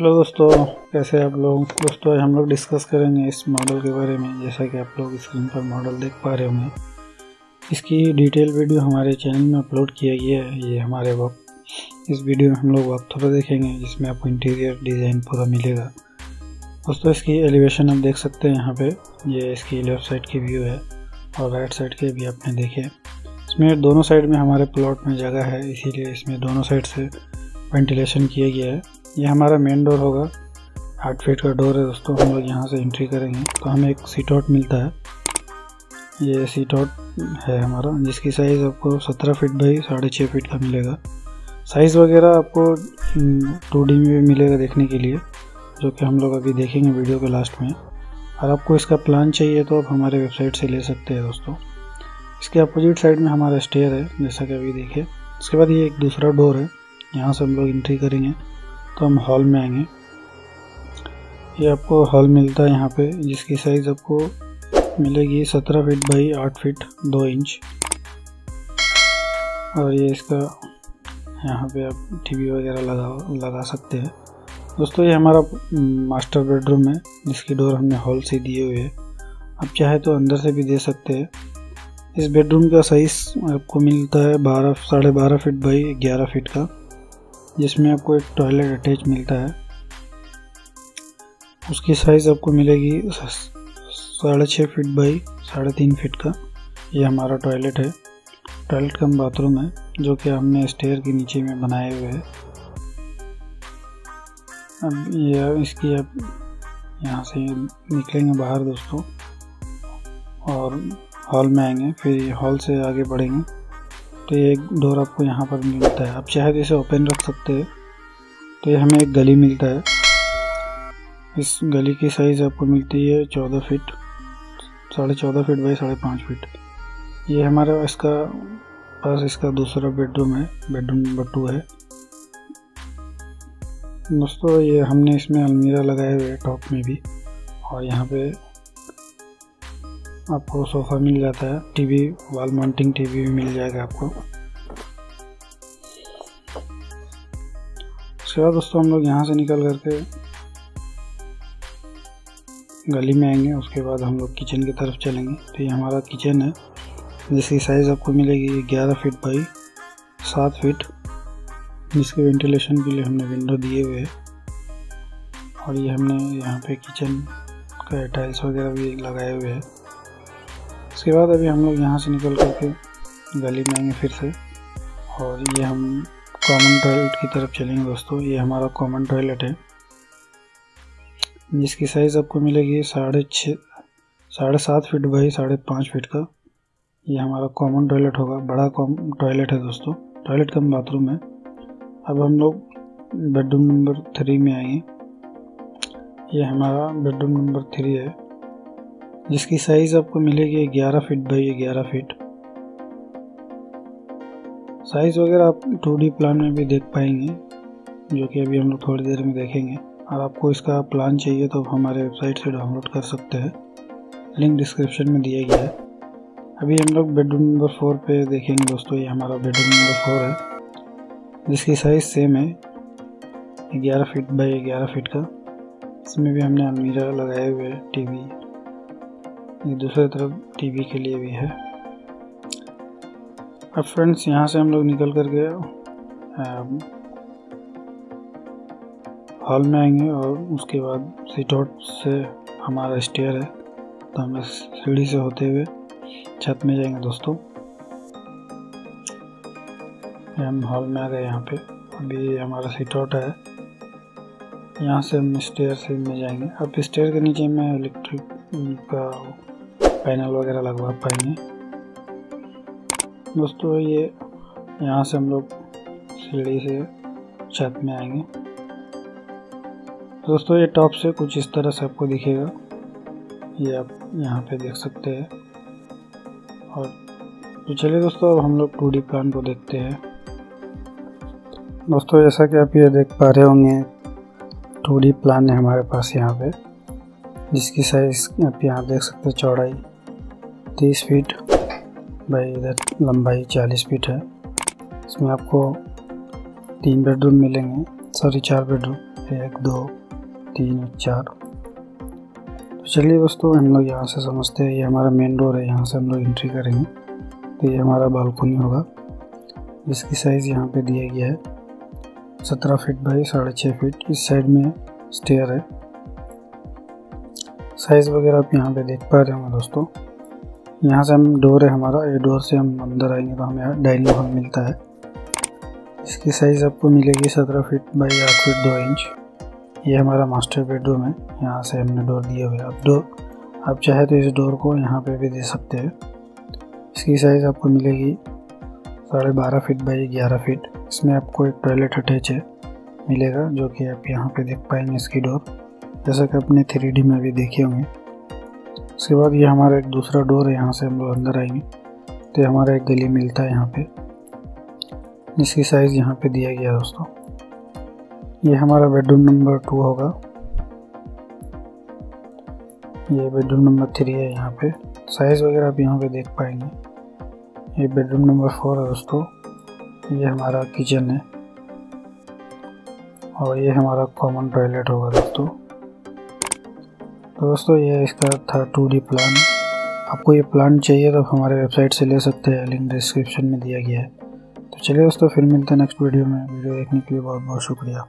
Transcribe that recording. Hello दोस्तों, कैसे आप लोग। दोस्तों हम लोग डिस्कस करेंगे इस मॉडल के बारे में। जैसा कि आप लोग स्क्रीन पर मॉडल देख पा रहे होंगे, इसकी डिटेल वीडियो हमारे चैनल में अपलोड किया गया है। ये हमारे वक्त इस वीडियो में हम लोग वॉक थ्रू देखेंगे, जिसमें आपको इंटीरियर डिज़ाइन पूरा मिलेगा। दोस्तों इसकी एलिवेशन आप देख सकते हैं यहाँ पे, ये इसकी लेफ़्ट साइड की व्यू है और राइट साइड के भी आपने देखे। इसमें दोनों साइड में हमारे प्लॉट में जगह है, इसीलिए इसमें दोनों साइड से वेंटिलेशन किया गया है। ये हमारा मेन डोर होगा, 8 फीट का डोर है दोस्तों। हम लोग यहाँ से एंट्री करेंगे तो हमें एक सीट आउट मिलता है। ये सीट आउट है हमारा, जिसकी साइज़ आपको 17 फीट बाई 6.5 फीट का मिलेगा। साइज़ वगैरह आपको 2D में भी मिलेगा देखने के लिए, जो कि हम लोग अभी देखेंगे वीडियो के लास्ट में। और आपको इसका प्लान चाहिए तो आप हमारे वेबसाइट से ले सकते हैं दोस्तों। इसके अपोजिट साइड में हमारा स्टेयर है, जैसा कि अभी देखे। उसके बाद ये एक दूसरा डोर है, यहाँ से हम लोग एंट्री करेंगे तो हम हॉल में आएंगे। ये आपको हॉल मिलता है यहाँ पे, जिसकी साइज़ आपको मिलेगी 17 फीट बाई 8 फीट 2 इंच। और ये इसका यहाँ पे आप टीवी वगैरह लगा सकते हैं दोस्तों। ये हमारा मास्टर बेडरूम है, जिसकी डोर हमने हॉल से दिए हुए हैं। आप चाहे तो अंदर से भी दे सकते हैं। इस बेडरूम का साइज़ आपको मिलता है 12 साढ़े 12 फीट बाई 11 फीट का, जिसमें आपको एक टॉयलेट अटैच मिलता है। उसकी साइज़ आपको मिलेगी 6.5 फीट बाई 3.5 फीट का। ये हमारा टॉयलेट है, टॉयलेट कम बाथरूम है, जो कि हमने स्टेयर के नीचे में बनाए हुए है। अब ये इसकी आप यहाँ से निकलेंगे बाहर दोस्तों और हॉल में आएंगे। फिर हॉल से आगे बढ़ेंगे तो ये एक डोर आपको यहाँ पर मिलता है। आप चाहे तो इसे ओपन रख सकते हैं। तो ये हमें एक गली मिलता है, इस गली की साइज़ आपको मिलती है 14 फीट साढ़े 14 फीट बाई 5.5 फीट। ये हमारा इसका पास इसका दूसरा बेडरूम है, बेडरूम नंबर 2 है दोस्तों। ये हमने इसमें अलमीरा लगाए हुए टॉप में भी, और यहाँ पे आपको सोफ़ा मिल जाता है। टीवी, वॉल माउंटिंग टीवी भी मिल जाएगा आपको। उसके बाद दोस्तों हम लोग यहाँ से निकल करके गली में आएंगे। उसके बाद हम लोग किचन की तरफ चलेंगे। तो ये हमारा किचन है, जिसकी साइज़ आपको मिलेगी 11 फीट बाई 7 फीट, जिसके वेंटिलेशन के लिए हमने विंडो दिए हुए हैं। और ये हमने यहाँ पे किचन का टाइल्स वगैरह भी लगाए हुए हैं। उसके बाद अभी हम लोग यहाँ से निकल करके गली में आएंगे फिर से, और ये हम कॉमन टॉयलेट की तरफ चलेंगे दोस्तों। ये हमारा कॉमन टॉयलेट है, जिसकी साइज़ आपको मिलेगी 6.5 फीट बाई 5.5 फीट का। ये हमारा कॉमन टॉयलेट होगा, बड़ा कॉमन टॉयलेट है दोस्तों, टॉयलेट कम बाथरूम है। अब हम लोग बेडरूम नंबर 3 में आएंगे। ये हमारा बेडरूम नंबर 3 है, जिसकी साइज़ आपको मिलेगी 11 फीट बाई 11 फीट। साइज़ वगैरह आप 2D प्लान में भी देख पाएंगे, जो कि अभी हम लोग थोड़ी देर में देखेंगे। और आपको इसका प्लान चाहिए तो आप हमारे वेबसाइट से डाउनलोड कर सकते हैं, लिंक डिस्क्रिप्शन में दिया गया है। अभी हम लोग बेडरूम नंबर 4 पे देखेंगे दोस्तों। ये हमारा बेडरूम नंबर 4 है, जिसकी साइज़ सेम है 11 फीट बाई 11 फीट का। इसमें भी हमने अलमीरा लगाए हुए है, टीवी दूसरी तरफ टीवी के लिए भी है। अब फ्रेंड्स यहाँ से हम लोग निकल करके हॉल में आएंगे, और उसके बाद सीट आउट से हमारा स्टेयर है, तो हम इस सीढ़ी से होते हुए छत में जाएंगे दोस्तों। हम हॉल में आ गए यहाँ पे, अभी हमारा सीट आउट है। यहाँ से हम स्टेयर से में जाएंगे। अब स्टेयर के नीचे में इलेक्ट्रिक का पैनल वगैरह लगवा पाएंगे दोस्तों। ये यहाँ से हम लोग सीढ़ी से छत में आएंगे दोस्तों। ये टॉप से कुछ इस तरह से आपको दिखेगा, ये आप यहाँ पे देख सकते हैं। और तो चलिए दोस्तों, अब हम लोग 2D प्लान को देखते हैं दोस्तों। जैसा कि आप ये देख पा रहे होंगे, 2D प्लान है हमारे पास यहाँ पे, जिसकी साइज़ आप यहाँ देख सकते हैं। चौड़ाई 30 फीट बाई इधर लंबाई 40 फीट है। इसमें आपको 3 बेडरूम मिलेंगे, सॉरी 4 बेडरूम, पे 1 2 3 और 4। तो चलिए दोस्तों हम लोग यहाँ से समझते हैं, ये हमारा मेन डोर है, यहाँ से हम लोग एंट्री करेंगे तो ये हमारा बालकनी होगा जिसकी साइज़ यहाँ पे दिया गया है 17 फीट बाई 6.5 फीट। इस साइड में स्टेयर है। साइज़ वगैरह आप यहाँ पे देख पा रहे होंगे दोस्तों। यहाँ से हम डोर है हमारा, ये डोर से हम अंदर आएंगे तो हमें डाइनिंग हॉल मिलता है। इसकी साइज़ आपको मिलेगी 17 फीट बाई 8 फीट 2 इंच। ये हमारा मास्टर बेडरूम है, यहाँ से हमने डोर दिए हुए। आप चाहे तो इस डोर को यहाँ पे भी दे सकते हैं। इसकी साइज़ आपको मिलेगी 12.5 फीट बाई 11 फीट। इसमें आपको एक टॉयलेट अटैच है मिलेगा जो कि आप यहाँ पे देख पाएंगे इसकी डोर, जैसा कि आपने 3D में भी देखे होंगे। उसके बाद ये हमारा एक दूसरा डोर है, यहाँ से हम लोग अंदर आएंगे तो हमारा एक गली मिलता है यहाँ पे, जिसकी साइज़ यहाँ पे दिया गया दोस्तों। ये हमारा बेडरूम नंबर 2 होगा। ये बेडरूम नंबर 3 है, यहाँ पे साइज़ वगैरह आप यहाँ पर देख पाएंगे। ये बेडरूम नंबर 4 है दोस्तों। ये हमारा किचन है और ये हमारा कॉमन टॉयलेट होगा दोस्तों। तो दोस्तों ये इसका था 2D प्लान। आपको ये प्लान चाहिए तो हमारे वेबसाइट से ले सकते हैं, लिंक डिस्क्रिप्शन में दिया गया है। तो चलिए दोस्तों फिर मिलते हैं नेक्स्ट वीडियो में। वीडियो देखने के लिए बहुत बहुत शुक्रिया।